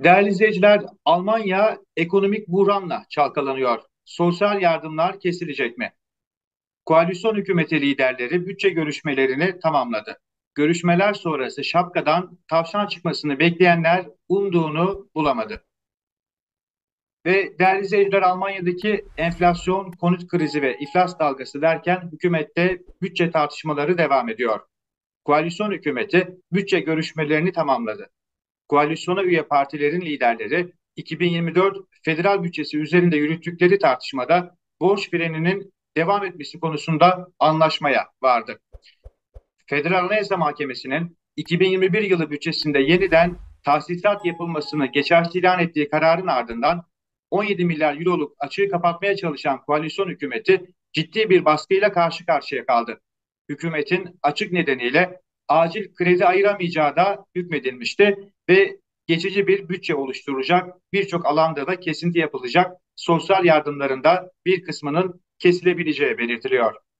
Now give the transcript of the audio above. Değerli izleyiciler, Almanya ekonomik buhranla çalkalanıyor. Sosyal yardımlar kesilecek mi? Koalisyon hükümeti liderleri bütçe görüşmelerini tamamladı. Görüşmeler sonrası şapkadan tavşan çıkmasını bekleyenler umduğunu bulamadı. Ve değerli izleyiciler, Almanya'daki enflasyon, konut krizi ve iflas dalgası derken hükümette bütçe tartışmaları devam ediyor. Koalisyon hükümeti bütçe görüşmelerini tamamladı. Koalisyona üye partilerin liderleri 2024 federal bütçesi üzerinde yürüttükleri tartışmada borç freninin devam etmesi konusunda anlaşmaya vardı. Federal Anayasa Mahkemesi'nin 2021 yılı bütçesinde yeniden tahsisat yapılmasını geçersiz ilan ettiği kararın ardından 17 milyar euroluk açığı kapatmaya çalışan koalisyon hükümeti ciddi bir baskıyla karşı karşıya kaldı. Hükümetin açık nedeniyle acil kredi ayıramayacağı da hükmedilmişti ve geçici bir bütçe oluşturulacak, birçok alanda da kesinti yapılacak, sosyal yardımların da bir kısmının kesilebileceği belirtiliyor.